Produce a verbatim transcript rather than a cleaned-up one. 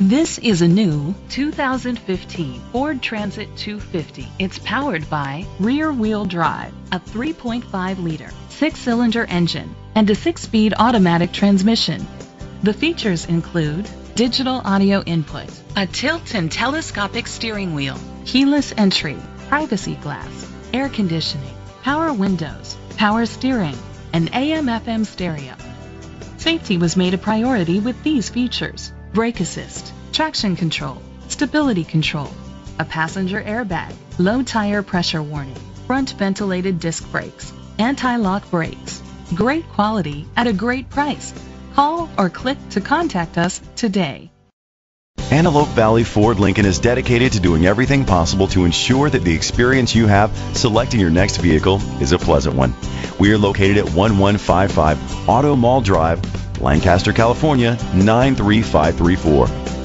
This is a new two thousand fifteen Ford Transit two fifty. It's powered by rear-wheel drive, a three point five liter, six-cylinder engine, and a six-speed automatic transmission. The features include digital audio input, a tilt and telescopic steering wheel, keyless entry, privacy glass, air conditioning, power windows, power steering, and A M F M stereo. Safety was made a priority with these features: brake assist, traction control, stability control, a passenger airbag, low tire pressure warning, front ventilated disc brakes, anti-lock brakes. Great quality at a great price. Call or click to contact us today. Antelope Valley Ford Lincoln is dedicated to doing everything possible to ensure that the experience you have selecting your next vehicle is a pleasant one. We are located at one one five five Auto Mall Drive, Lancaster, California, nine three five three four.